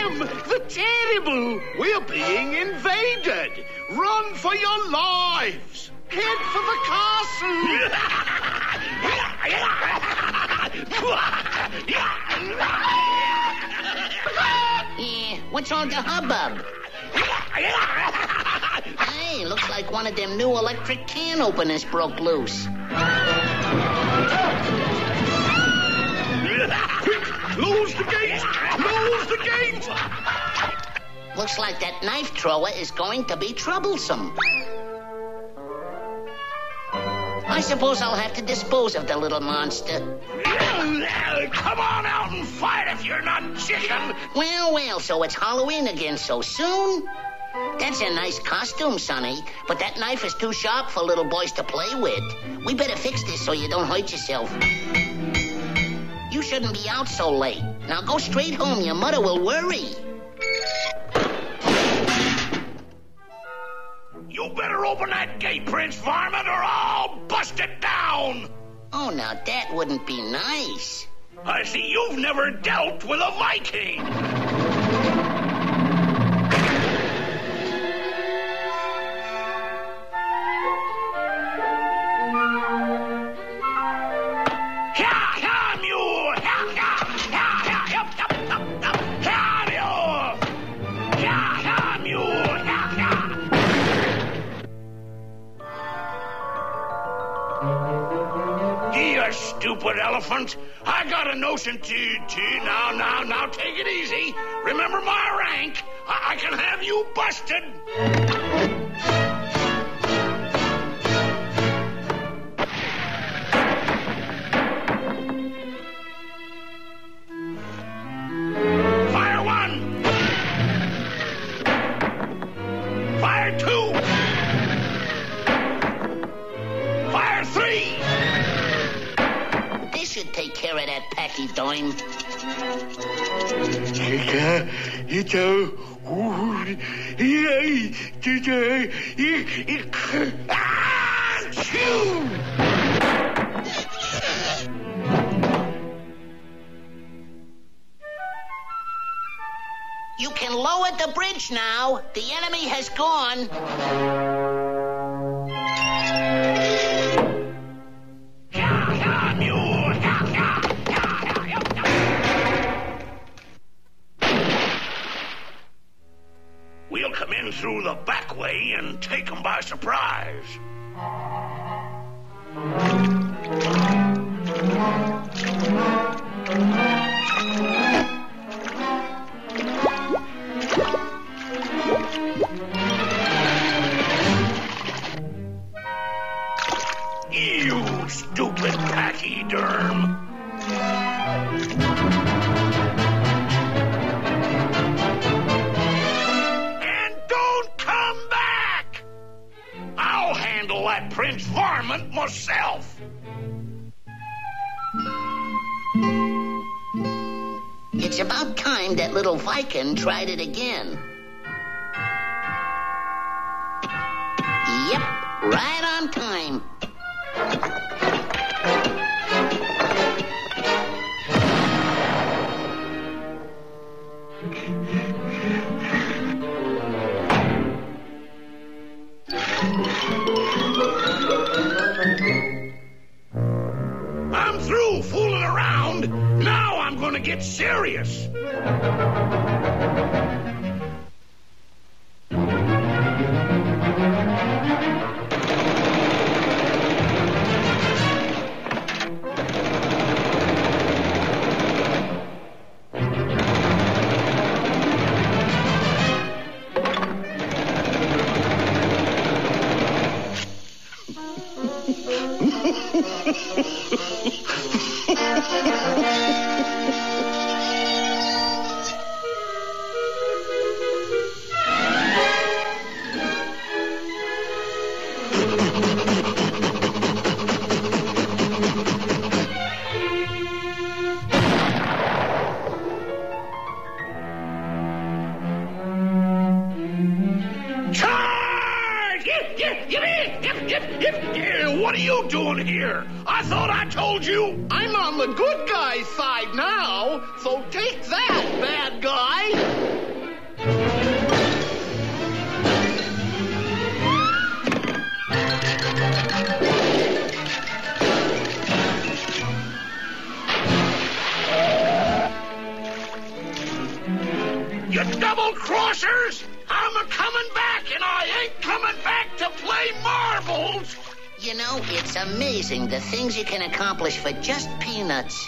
Jim, the terrible! We're being invaded! Run for your lives! Head for the castle! What's all the hubbub? Hey, looks like one of them new electric can openers broke loose. Quick! Close the gate! Close the gate! Looks like that knife thrower is going to be troublesome. I suppose I'll have to dispose of the little monster. Come on out and fight if you're not chicken! Well, well, so it's Halloween again so soon? That's a nice costume, Sonny, but that knife is too sharp for little boys to play with. We better fix this so you don't hurt yourself. You shouldn't be out so late. Now go straight home. Your mother will worry. You better open that gate, Prince Varmint, or I'll bust it down! Oh, now that wouldn't be nice. I see you've never dealt with a Viking. Stupid elephant, I got a notion now, take it easy. Remember my rank. I can have you busted. Fire one. Fire two. Fire three. Should take care of that packy dime. You can lower the bridge now. The enemy has gone. Through the back way and take them by surprise. You stupid pachyderm. Prince Varmint myself. It's about time that little Viking tried it again. Yep, right on time. Fooling around. Now I'm going to get serious. What are you doing here? I thought I told you. I'm on the good guy's side now, so take that, bad guy. You double-crossers! I'm a-coming back, and I ain't coming back to play marbles! You know, it's amazing the things you can accomplish for just peanuts.